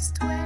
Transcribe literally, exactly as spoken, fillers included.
Next way.